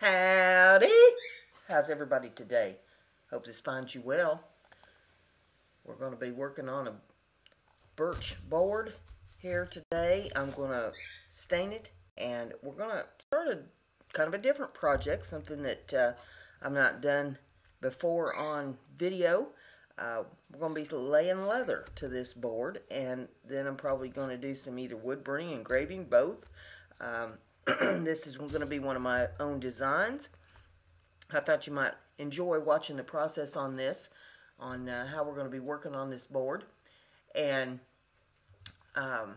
Howdy! How's everybody today? Hope this finds you well. We're going to be working on a birch board here today. I'm going to stain it, and we're going to start a kind of a different project, something that I've not done before on video. We're going to be laying leather to this board, and then I'm probably going to do some either wood burning, engraving, both. This is going to be one of my own designs. I thought you might enjoy watching the process on this, on how we're going to be working on this board. And I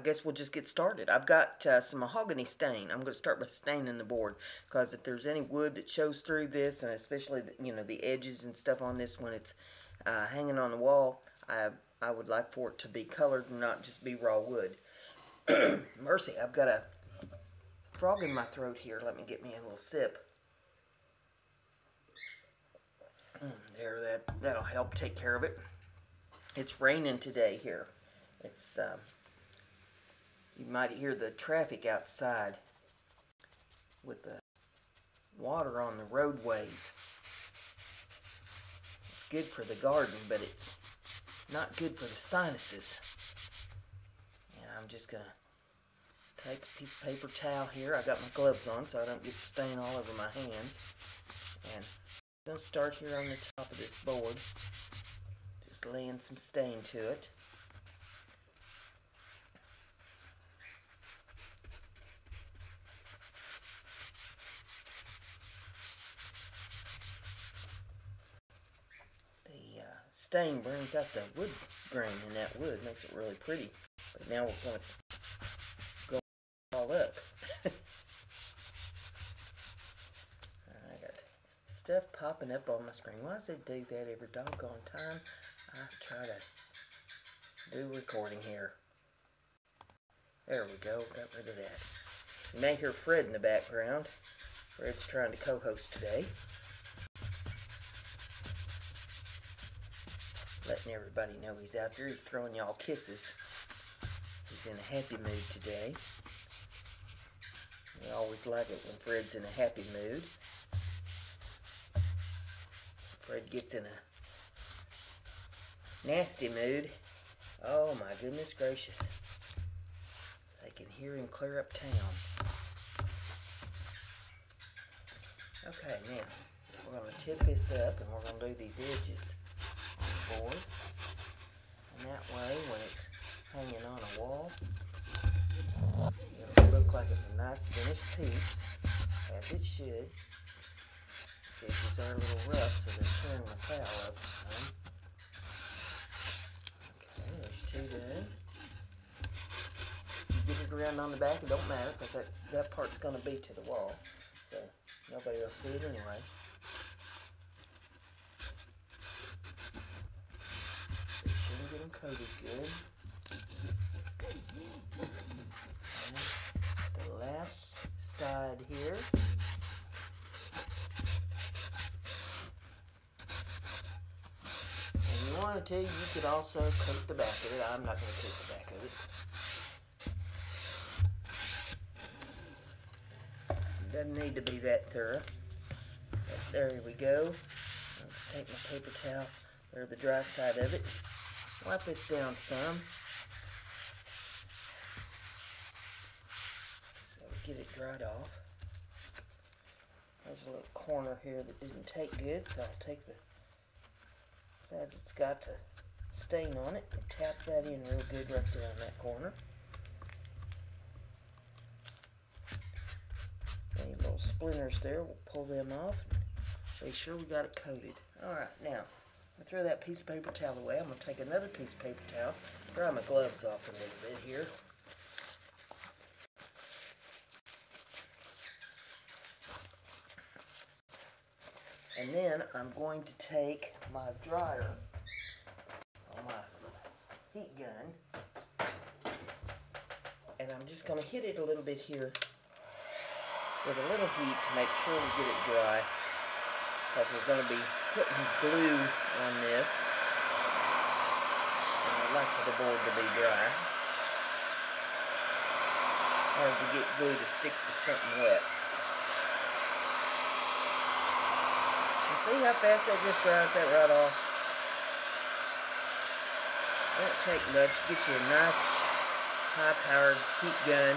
guess we'll just get started. I've got some mahogany stain. I'm going to start by staining the board, because if there's any wood that shows through this, and especially the edges and stuff on this when it's hanging on the wall, I would like for it to be colored and not just be raw wood. Mercy, I've got a frog in my throat here. Let me get me a little sip. There, that'll help take care of it. It's raining today here. It's you might hear the traffic outside with the water on the roadways. It's good for the garden, but it's not good for the sinuses. And I'm just going to take a piece of paper towel here. I got my gloves on so I don't get stain all over my hands. And I'm going to start here on the top of this board. Just laying some stain to it. Stain brings out the wood grain in that wood, makes it really pretty. But now we're going to go all up. I got stuff popping up on my screen. Why does it do that every doggone time I try to do recording here? There we go, got rid of that. You may hear Fred in the background. Fred's trying to co-host today. Letting everybody know he's out there. He's throwing y'all kisses. He's in a happy mood today. We always like it when Fred's in a happy mood. Fred gets in a nasty mood. Oh my goodness gracious. They can hear him clear up town. Okay, now we're going to tip this up and we're going to do these edges. Board. And that way, when it's hanging on a wall, it'll look like it's a nice finished piece, as it should. These edges are a little rough, so they're tearing the towel up some. Okay, there's two done. You get it around on the back, it don't matter, because that part's going to be to the wall, so nobody will see it anyway. Coated good. And the last side here. And you wanted to, you could also coat the back of it. I'm not going to coat the back of it. Doesn't need to be that thorough. But there we go. I'll just take my paper towel, or the dry side of it. Wipe this down some, so get it dried off. There's a little corner here that didn't take good, so I'll take the side that's got the stain on it and tap that in real good right there on that corner. Any little splinters there, we'll pull them off and make sure we got it coated. Alright, now. I throw that piece of paper towel away. I'm going to take another piece of paper towel, dry my gloves off a little bit here. And then I'm going to take my dryer on my heat gun, and I'm just going to hit it a little bit here with a little heat to make sure we get it dry, because we're going to be putting glue on this, and I'd like for the board to be dry. Hard to get glue to stick to something wet. See how fast that just grinds that right off. Don't take much. Get you a nice high-powered heat gun.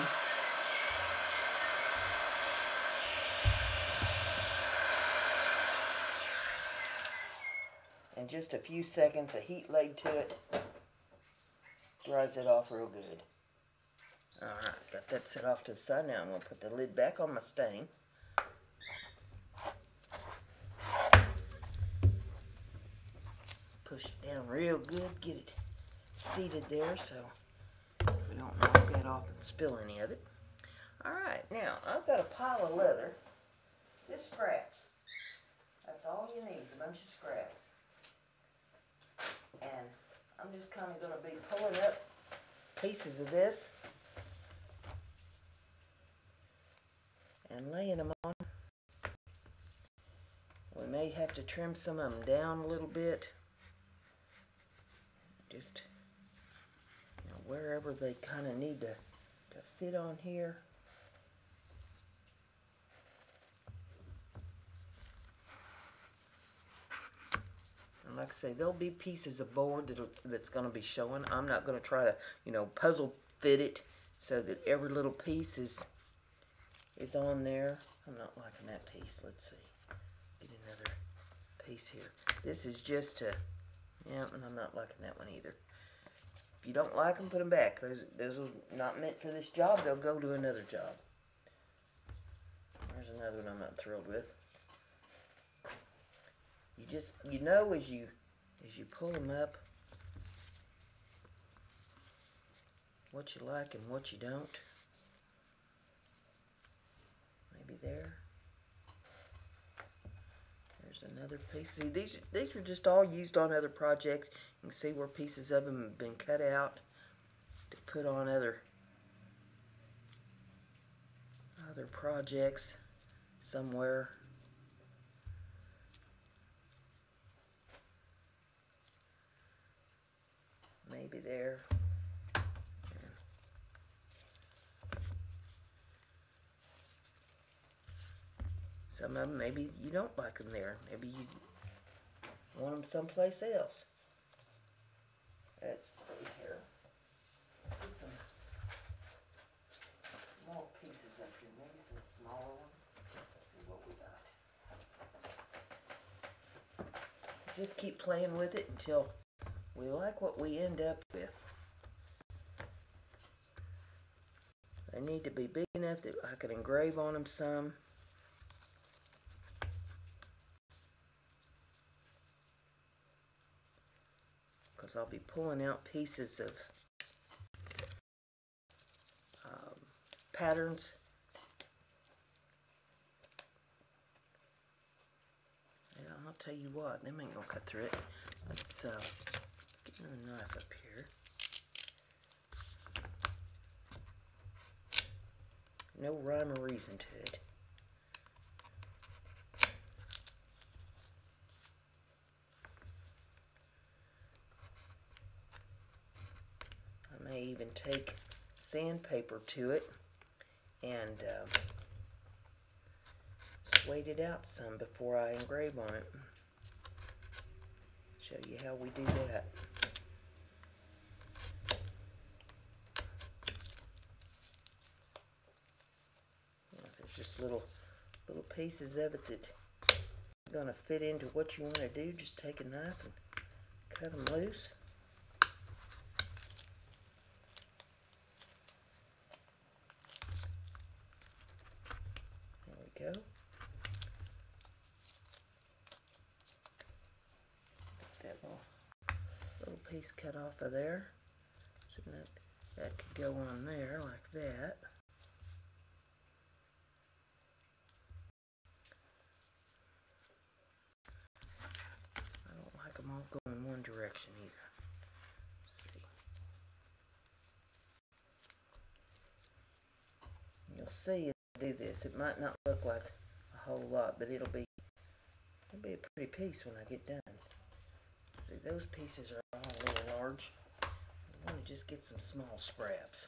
And just a few seconds of heat laid to it. Dries it off real good. Alright, got that set off to the side. Now I'm going to put the lid back on my stain. Push it down real good, get it seated there so we don't knock that off and spill any of it. Alright, now I've got a pile of leather, just scraps. That's all you need is a bunch of scraps. And I'm just kind of going to be pulling up pieces of this and laying them on. We may have to trim some of them down a little bit. Just you know, wherever they kind of need to fit on here. And like I say, there'll be pieces of board that's going to be showing. I'm not going to try to, you know, puzzle fit it so that every little piece is on there. I'm not liking that piece. Let's see. Get another piece here. This is just to... Yeah, and I'm not liking that one either. If you don't like them, put them back. Those are not meant for this job. They'll go to another job. There's another one I'm not thrilled with. You just, you know, as you pull them up, what you like and what you don't. Maybe there. Another piece. See, these were just all used on other projects. You can see where pieces of them have been cut out to put on other projects somewhere. Maybe there. Some of them, maybe you don't like them there. Maybe you want them someplace else. Let's see here. Let's get some more pieces up here. Maybe some smaller ones. Let's see what we got. Just keep playing with it until we like what we end up with. They need to be big enough that I can engrave on them some. I'll be pulling out pieces of patterns. And I'll tell you what, them ain't gonna cut through it. Let's get another knife up here. No rhyme or reason to it. Even take sandpaper to it and suede it out some before I engrave on it. Show you how we do that. There's just little pieces of it that are going to fit into what you want to do. Just take a knife and cut them loose. Cut off of there. So that could go on there like that. I don't like them all going one direction either. Let's see. You'll see if I do this. It might not look like a whole lot, but it'll be a pretty piece when I get done. See, those pieces are all a little large. I want to just get some small scraps.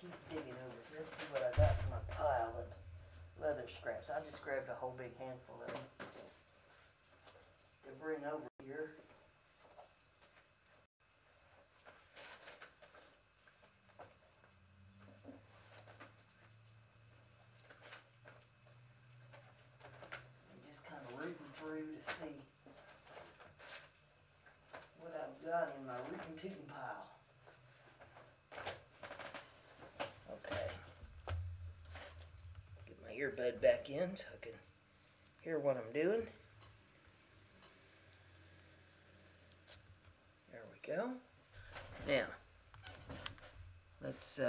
keep digging over here, see what I got from my pile of leather scraps. I just grabbed a whole big handful of them to bring over here. I'm just kind of rooting through to see what I've got in my rootin' pile. Okay, get my earbud back in so I can hear what I'm doing. There we go. Now, let's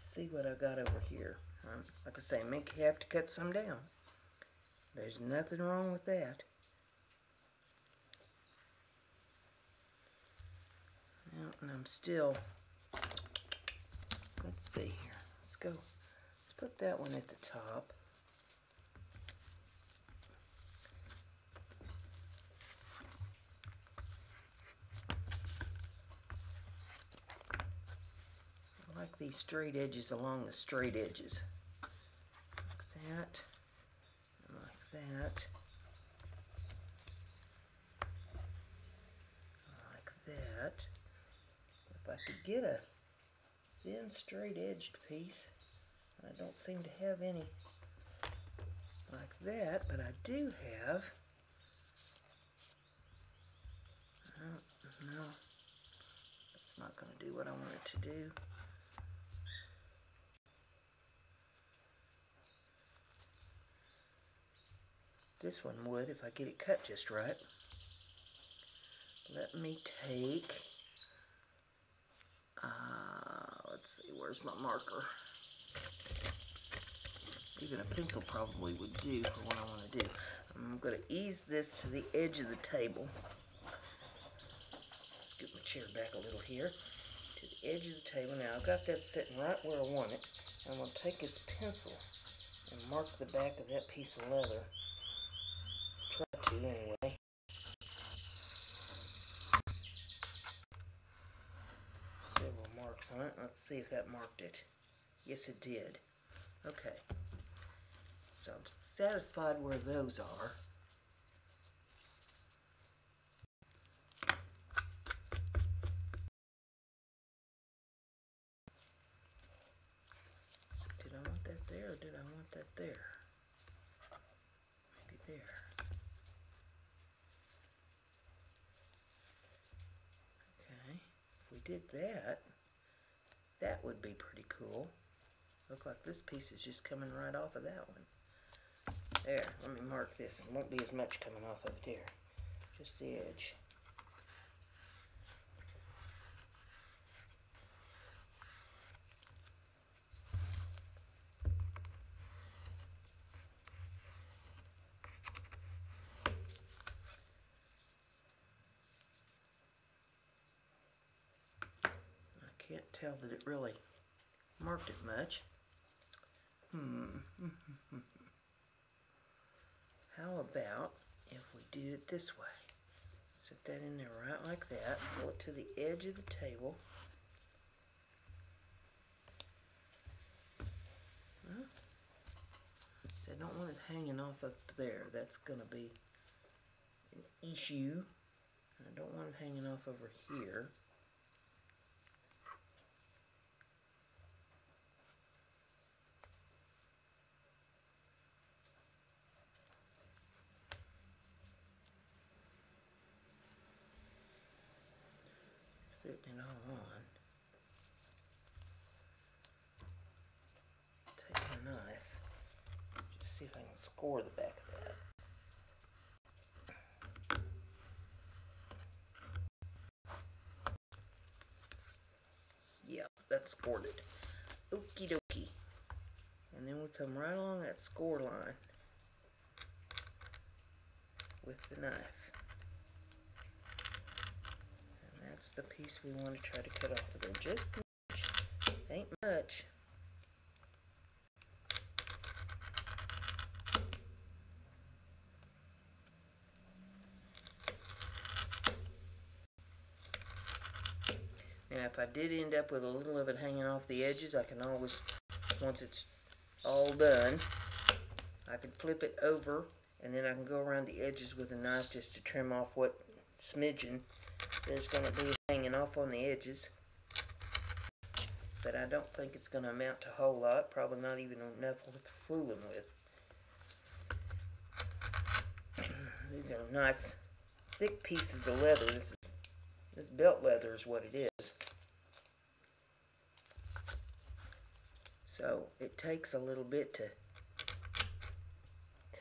see what I got over here. Like I say, Mick, you have to cut some down. There's nothing wrong with that. Now, and I'm still... Let's see here. Let's go. Let's put that one at the top. I like these straight edges along the straight edges. Like that. And like that. Like that. If I could get a thin straight edged piece. I don't seem to have any like that, but I do have no, it's not going to do what I want it to do. This one would if I get it cut just right. Let me take let's see, where's my marker? Even a pencil probably would do for what I want to do. I'm going to ease this to the edge of the table. Let's get my chair back a little here. To the edge of the table. Now, I've got that sitting right where I want it. I'm going to take this pencil and mark the back of that piece of leather. Try to, anyway. On it. Let's see if that marked it. Yes, it did. Okay. So I'm satisfied where those are. So did I want that there or did I want that there? Maybe there. Okay. If we did that, that would be pretty cool. Look like this piece is just coming right off of that one. There, let me mark this. It won't be as much coming off of it here. Just the edge. Can't tell that it really marked it much. How about if we do it this way? Set that in there right like that. Pull it to the edge of the table. Well, so I don't want it hanging off up there. That's going to be an issue. I don't want it hanging off over here. Fitting it all on. Take my knife. Just see if I can score the back of that. Yeah, that's scored it. Okie dokie. And then we come right along that score line with the knife. That's the piece we want to try to cut off of there. Just much. Ain't much. Now, Now if I did end up with a little of it hanging off the edges, I can always, once it's all done, I can flip it over and then I can go around the edges with a knife just to trim off what smidgen there's going to be hanging off on the edges. But I don't think it's going to amount to a whole lot, probably not even enough worth fooling with. These are nice thick pieces of leather. This belt leather is what it is. So it takes a little bit to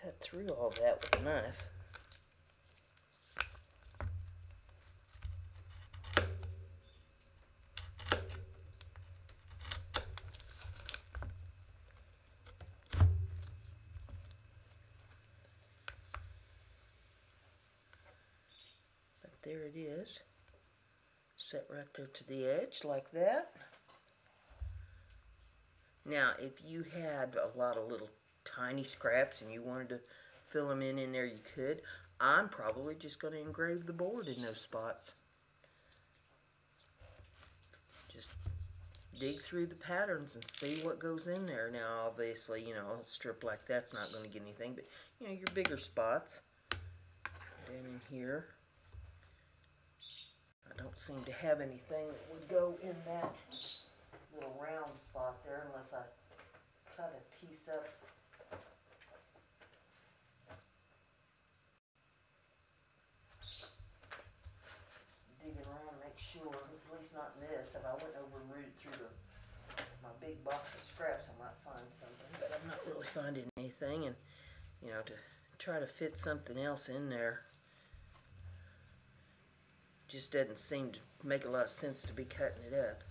cut through all that with a knife. There it is, set right there to the edge like that. Now if you had a lot of little tiny scraps and you wanted to fill them in there, you could. I'm probably just going to engrave the board in those spots. Just dig through the patterns and see what goes in there. Now obviously, you know, a strip like that's not going to get anything, but you know, your bigger spots down in here. I don't seem to have anything that would go in that little round spot there unless I cut a piece up. Just digging around, make sure, at least not in this. If I went over and rooted through my big box of scraps, I might find something, but I'm not really finding anything. And you know, to try to fit something else in there just doesn't seem to make a lot of sense to be cutting it up.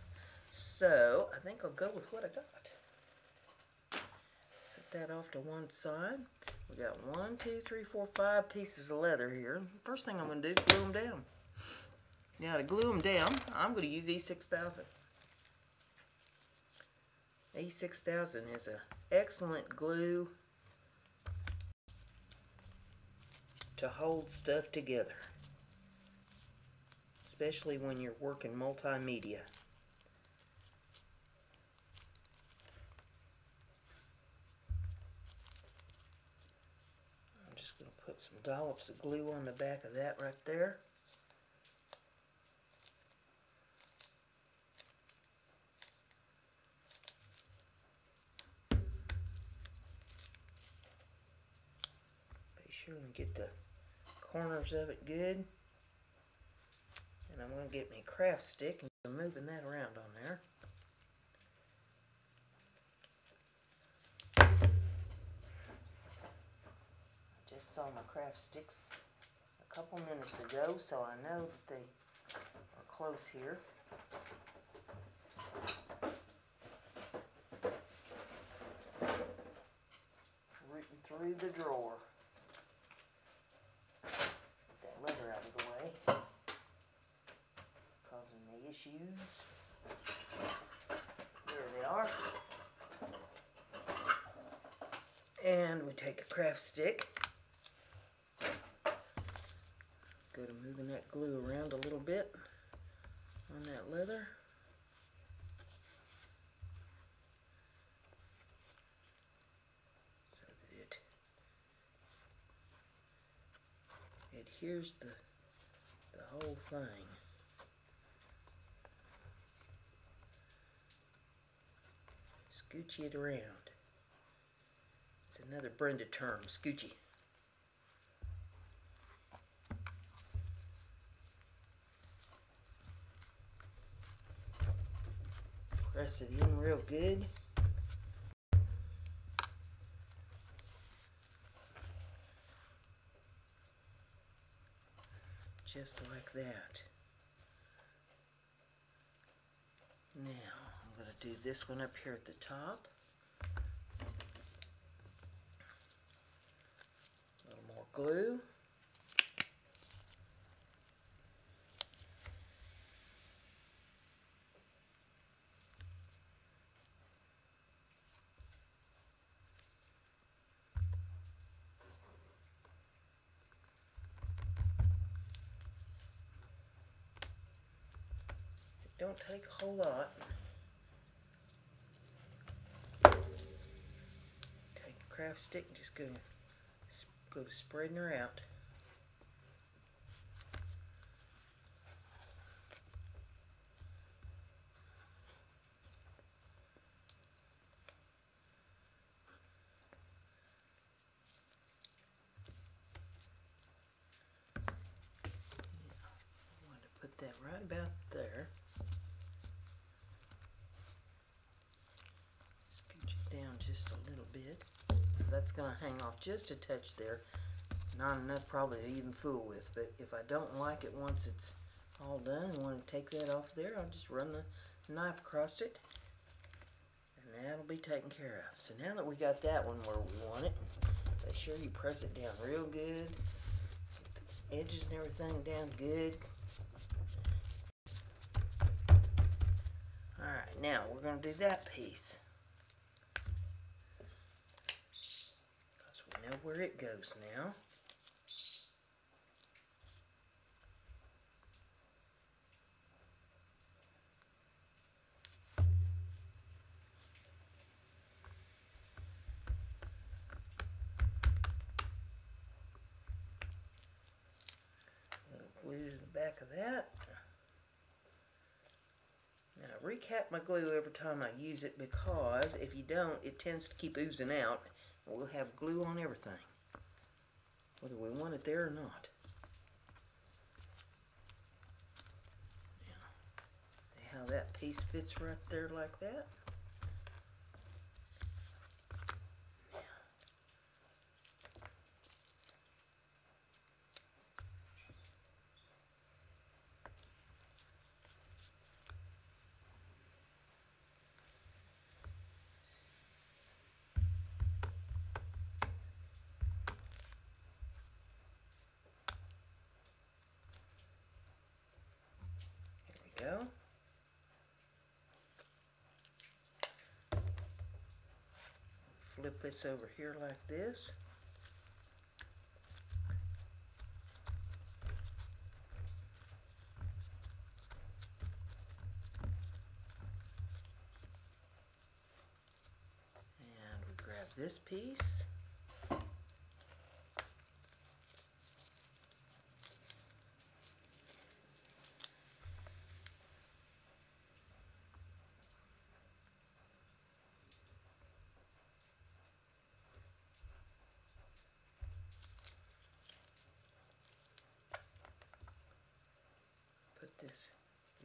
So I think I'll go with what I got. Set that off to one side. We got 5 pieces of leather here. First thing I'm going to do is glue them down. Now to glue them down, I'm going to use E6000. E6000 is an excellent glue to hold stuff together, especially when you're working multimedia. I'm just going to put some dollops of glue on the back of that right there. Be sure and get the corners of it good. And I'm going to get me a craft stick and I'm moving that around on there. I just saw my craft sticks a couple minutes ago, so I know that they are close here. Rooting through the drawer. Get that leather out of the way. Issues. There they are. And we take a craft stick. Go to moving that glue around a little bit on that leather. So that it adheres the whole thing. Scoochie it around. It's another Brenda term, scoochie. Press it in real good. Just like that. Now, I'm going to do this one up here at the top. A little more glue. Don't take a whole lot. Take a craft stick and just go spreading her out. Right about there. Scooch it down just a little bit. That's going to hang off just a touch there. Not enough probably to even fool with, but if I don't like it once it's all done and want to take that off there, I'll just run the knife across it and that'll be taken care of. So now that we got that one where we want it, make sure you press it down real good. Get the edges and everything down good. Alright, now we're going to do that piece, because we know where it goes now. A little glue to the back of that. I recap my glue every time I use it, because if you don't, it tends to keep oozing out, and we'll have glue on everything, whether we want it there or not. Now, see how that piece fits right there like that? Go. Flip this over here like this. And we grab this piece.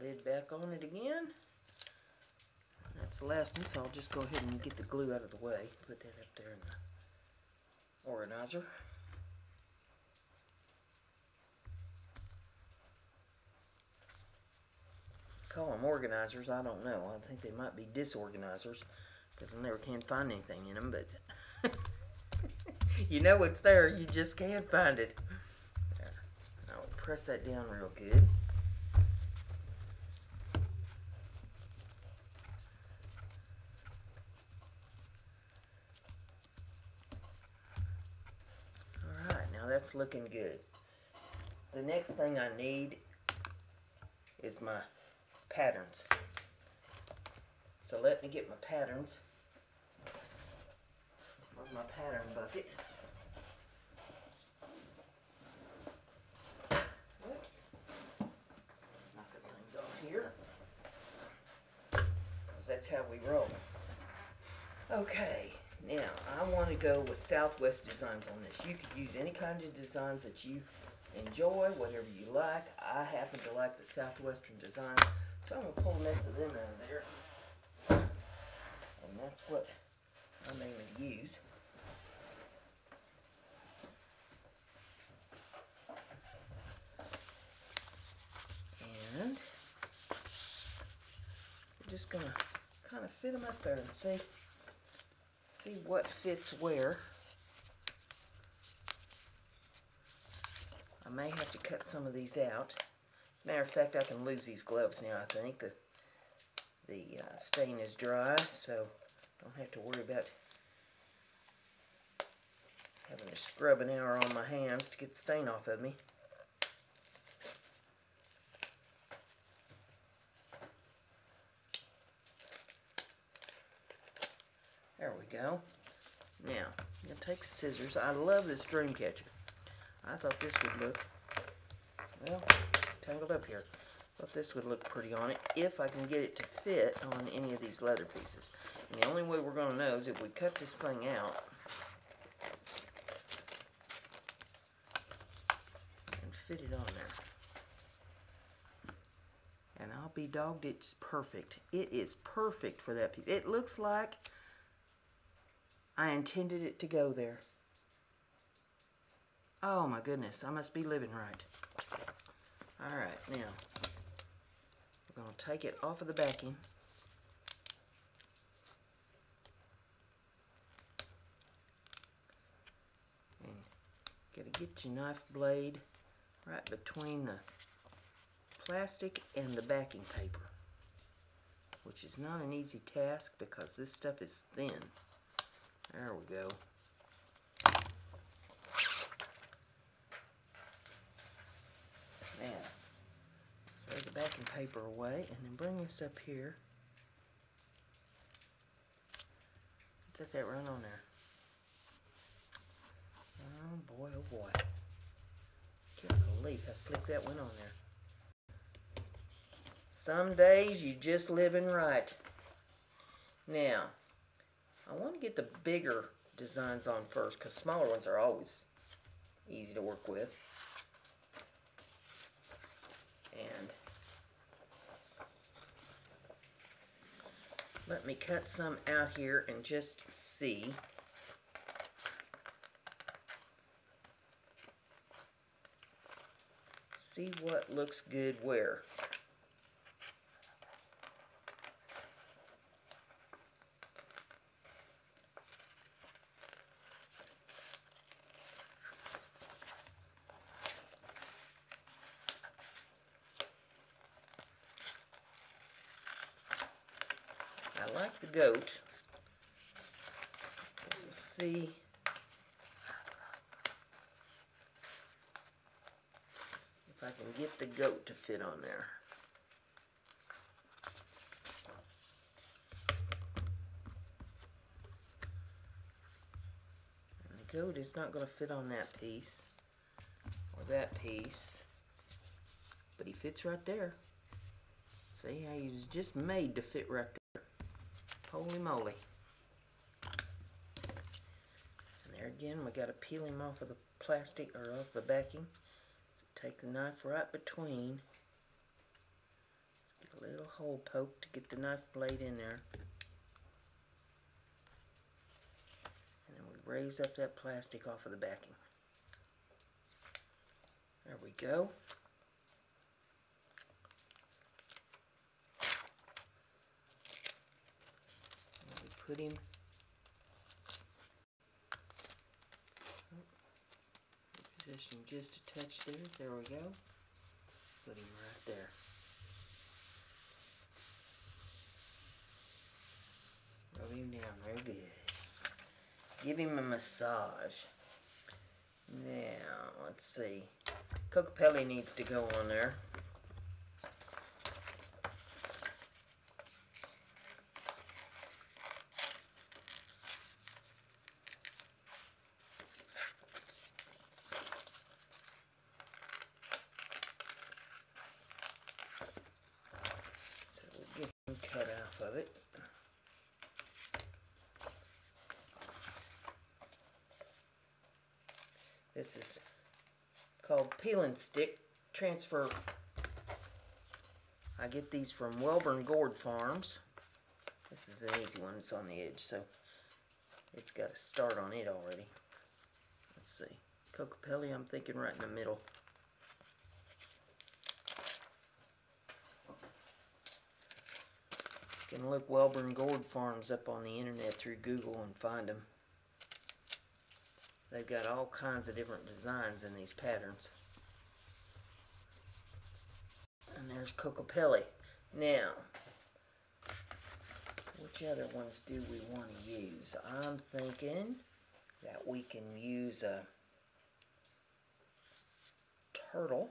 Lid back on it again. That's the last one, so I'll just go ahead and get the glue out of the way. Put that up there in the organizer. Call them organizers, I don't know. I think they might be disorganizers, because I never can find anything in them, but you know it's there, you just can't find it. I'll press that down real good. That's looking good. The next thing I need is my patterns. So let me get my patterns. Where's my pattern bucket? Whoops. Knocking things off here, because that's how we roll. Okay. Now, I want to go with Southwest designs on this. You could use any kind of designs that you enjoy, whatever you like. I happen to like the Southwestern designs, so I'm going to pull the mess of them out of there. And that's what I'm aiming to use. And we're just going to kind of fit them up there and see. See what fits where. I may have to cut some of these out. As a matter of fact, I can lose these gloves now, I think. The stain is dry, so don't have to worry about having to scrub an hour on my hands to get the stain off of me. we go. Now, I'm going to take the scissors. I love this dream catcher. I thought this would look, well, tangled up here. I thought this would look pretty on it, if I can get it to fit on any of these leather pieces. And the only way we're going to know is if we cut this thing out and fit it on there. And I'll be dogged, it's perfect. It is perfect for that piece. It looks like I intended it to go there. Oh my goodness, I must be living right. Alright, now, we're going to take it off of the backing. And got to get your knife blade right between the plastic and the backing paper, which is not an easy task because this stuff is thin. There we go. Now, throw the backing paper away and then bring this up here. Let that run on there. Oh boy, oh boy. Can't believe how slick that went on there. Some days you just living right. Now, I want to get the bigger designs on first because smaller ones are always easy to work with. And let me cut some out here and just see. See what looks good where. Goat. We'll see. If I can get the goat to fit on there. And the goat is not going to fit on that piece. Or that piece. But he fits right there. See how he was just made to fit right there. Holy moly. And there again, we got to peel him off of the plastic or off the backing. So take the knife right between. Get a little hole poked to get the knife blade in there. And then we raise up that plastic off of the backing. There we go. Put him. Position just a touch there. There we go. Put him right there. Rub him down real good. Give him a massage. Now, let's see. Kokopelli needs to go on there. This is called Peel and Stick Transfer. I get these from Welburn Gourd Farms. This is an easy one. It's on the edge, so it's got a start on it already. Let's see. Kokopelli, I'm thinking right in the middle. You can look Welburn Gourd Farms up on the internet through Google and find them. They've got all kinds of different designs in these patterns. And there's Kokopelli. Now, which other ones do we want to use? I'm thinking that we can use a turtle.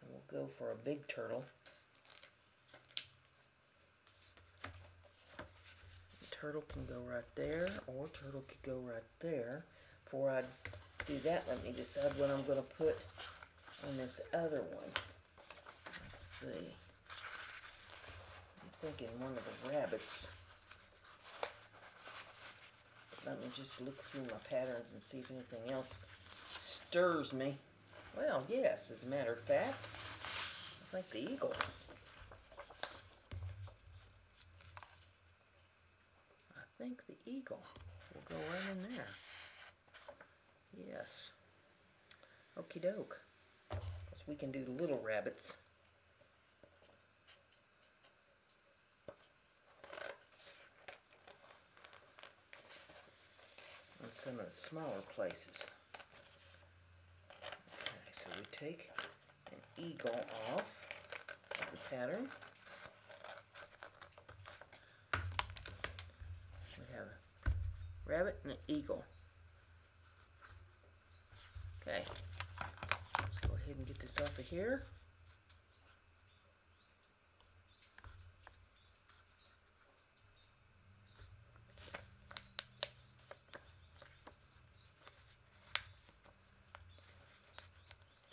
And we'll go for a big turtle. turtle can go right there, or turtle could go right there. Before I do that, let me decide what I'm going to put on this other one. Let's see. I'm thinking one of the rabbits. Let me just look through my patterns and see if anything else stirs me. Well, yes, as a matter of fact, I think the eagle. I think the eagle will go right in there. Yes. Okie doke. Because we can do little rabbits. And some of the smaller places. Okay, so we take an eagle off of the pattern. We have a rabbit and an eagle. Okay, let's go ahead and get this off of here.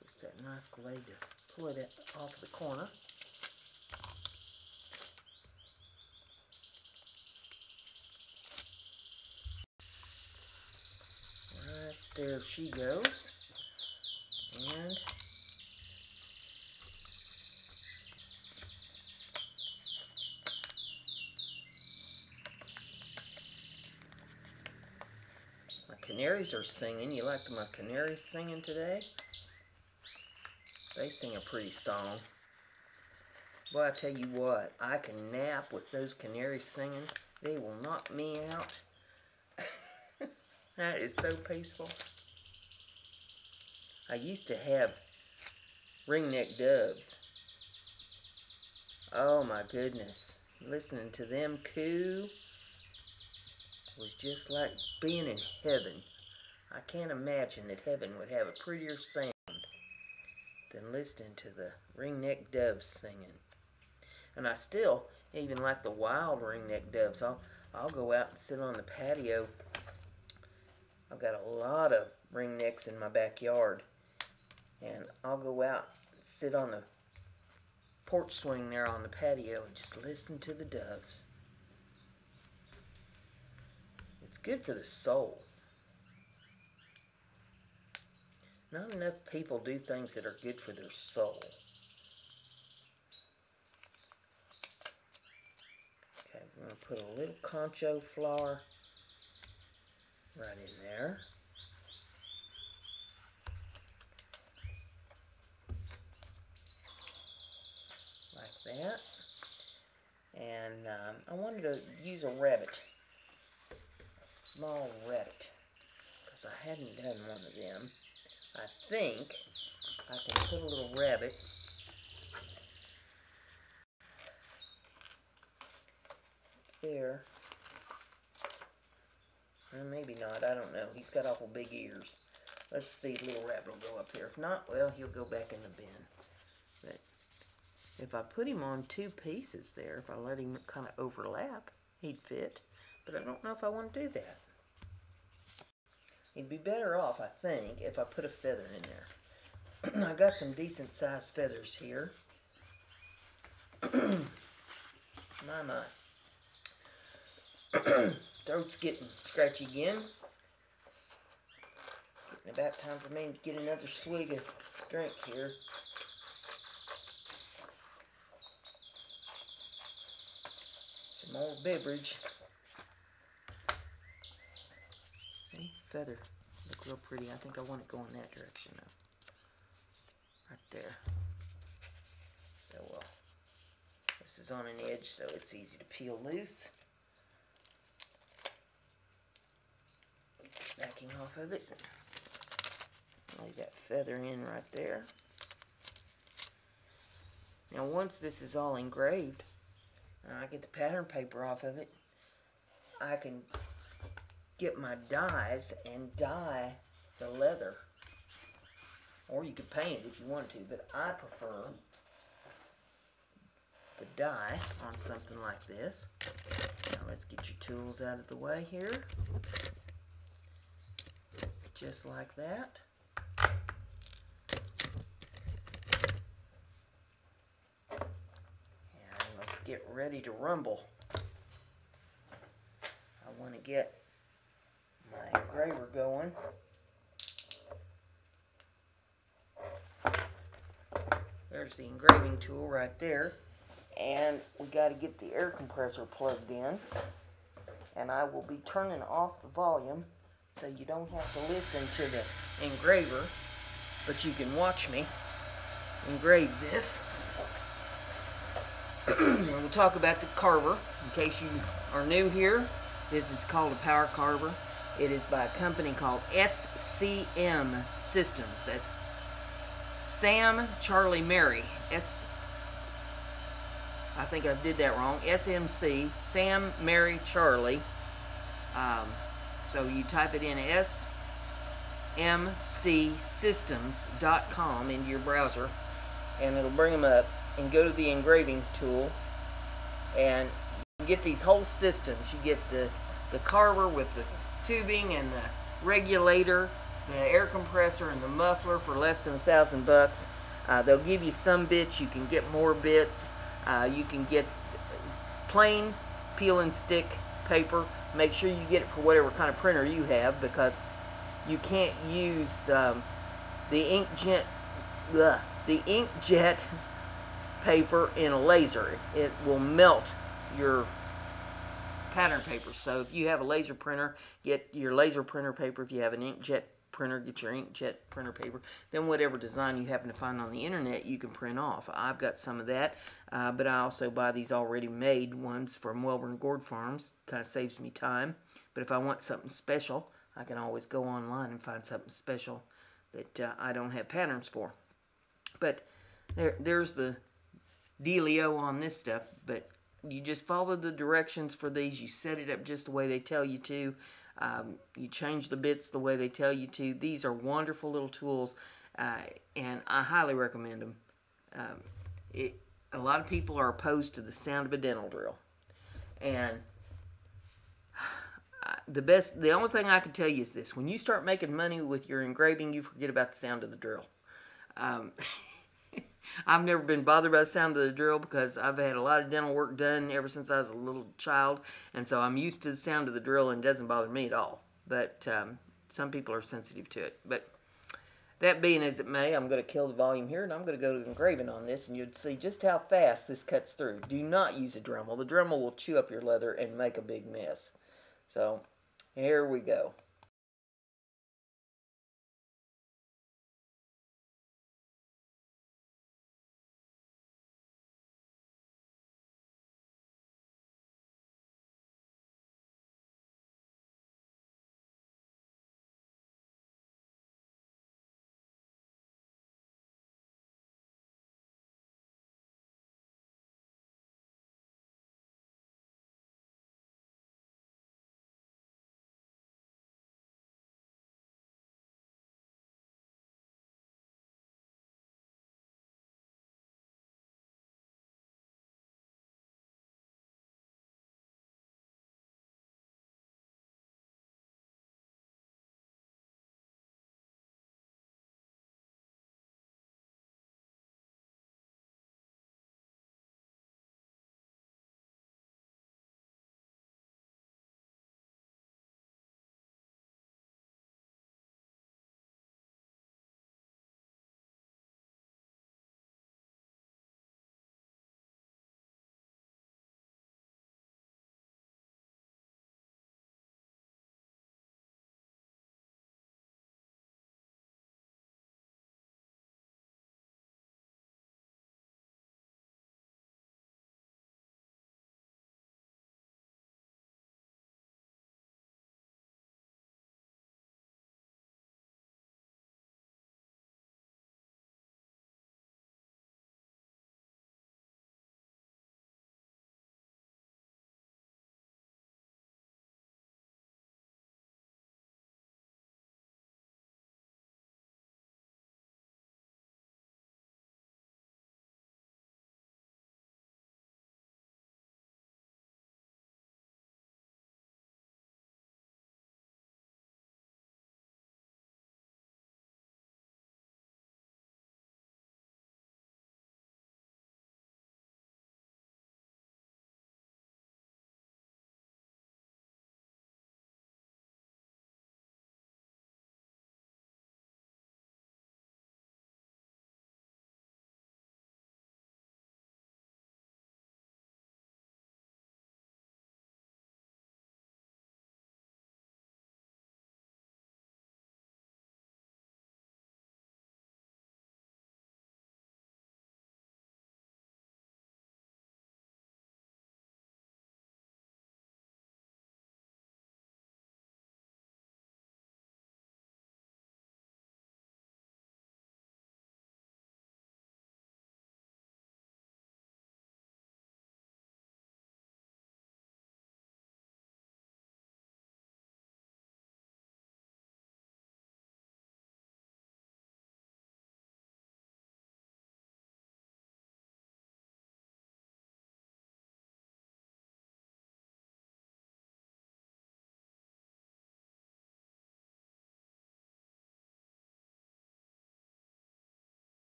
Twist that knife blade to pull it off the corner. Right there she goes. And my canaries are singing. You like my canaries singing today? They sing a pretty song. Well, I tell you what, I can nap with those canaries singing. They will knock me out. That is so peaceful. I used to have ringneck doves. Oh my goodness. Listening to them coo was just like being in heaven. I can't imagine that heaven would have a prettier sound than listening to the ringneck doves singing. And I still even like the wild ringneck doves. I'll go out and sit on the patio. I've got a lot of ringnecks in my backyard. And I'll go out and sit on the porch swing there on the patio and just listen to the doves. It's good for the soul. Not enough people do things that are good for their soul. Okay, I'm going to put a little concho flower right in there. Like that. And I wanted to use a rabbit, a small rabbit, because I hadn't done one of them. I think I can put a little rabbit there. Well, maybe not, I don't know. He's got awful big ears. Let's see, little rabbit will go up there. If not, well, he'll go back in the bin. But if I put him on two pieces there, if I let him kind of overlap, he'd fit. But I don't know if I want to do that. He'd be better off, I think, if I put a feather in there. I got some decent sized feathers here. My. Throat's getting scratchy again. Getting about time for me to get another swig of drink here. Some old beverage. See, feather looks real pretty. I think I want it going that direction now. Right there. So well, this is on an edge, so it's easy to peel loose. Backing off of it. Lay that feather in right there. Now once this is all engraved, and I get the pattern paper off of it, I can get my dyes and dye the leather. Or you could paint it if you want to, but I prefer the die on something like this. Now let's get your tools out of the way here. Just like that. And let's get ready to rumble. I want to get my engraver going. There's the engraving tool right there, and we got to get the air compressor plugged in, and I will be turning off the volume so you don't have to listen to the engraver, but you can watch me engrave this. And we'll talk about the carver in case you are new here. This is called a power carver. It is by a company called SCM Systems. That's Sam, Charlie, Mary. I think I did that wrong. SMC, Sam, Mary, Charlie. So you type it in SMCsystems.com into your browser, and it'll bring them up. And go to the engraving tool, and you get these whole systems. You get the carver with the tubing and the regulator, the air compressor and the muffler for less than $1,000. They'll give you some bits. You can get more bits. You can get plain peel and stick paper. Make sure you get it for whatever kind of printer you have, because you can't use the inkjet paper in a laser. It will melt your pattern paper. So if you have a laser printer, get your laser printer paper. If you have an inkjet printer, get your inkjet printer paper. Then whatever design you happen to find on the internet, you can print off. I've got some of that, but I also buy these already made ones from Welburn Gourd Farms. Kind of saves me time, but if I want something special, I can always go online and find something special that I don't have patterns for. But there's the dealio on this stuff. But you just follow the directions for these. You set it up just the way they tell you to. You change the bits the way they tell you to. These are wonderful little tools, and I highly recommend them. A lot of people are opposed to the sound of a dental drill, and the only thing I can tell you is this: when you start making money with your engraving, you forget about the sound of the drill. I've never been bothered by the sound of the drill because I've had a lot of dental work done ever since I was a little child, and so I'm used to the sound of the drill, and it doesn't bother me at all. But some people are sensitive to it. But that being as it may, I'm going to kill the volume here, and I'm going to go to engraving on this, and you'll see just how fast this cuts through. Do not use a Dremel. The Dremel will chew up your leather and make a big mess. So here we go.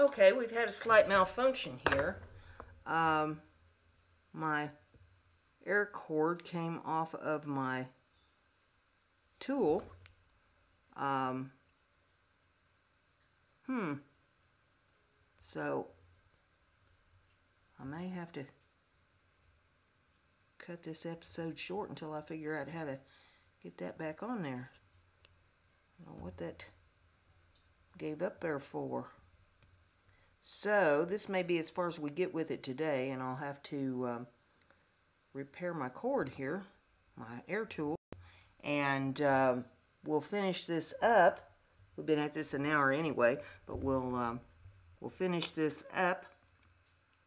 Okay, we've had a slight malfunction here. My air cord came off of my tool. So I may have to cut this episode short until I figure out how to get that back on there. I don't know what that gave up there for. So this may be as far as we get with it today, and I'll have to repair my cord here, my air tool, and we'll finish this up. We've been at this an hour anyway, but we'll finish this up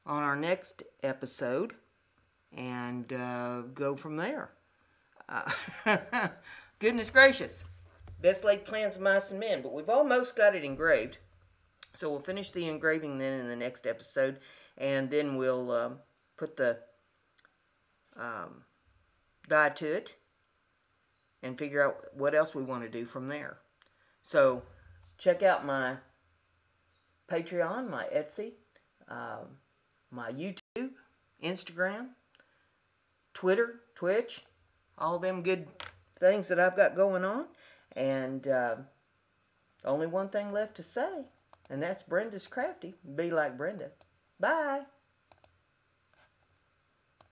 on our next episode and go from there. Goodness gracious. Best laid plans of mice and men, but we've almost got it engraved. So we'll finish the engraving then in the next episode, and then we'll put the dye to it and figure out what else we want to do from there. So check out my Patreon, my Etsy, my YouTube, Instagram, Twitter, Twitch, all them good things that I've got going on. And only one thing left to say, and that's Brenda's Crafty. Be like Brenda. Bye.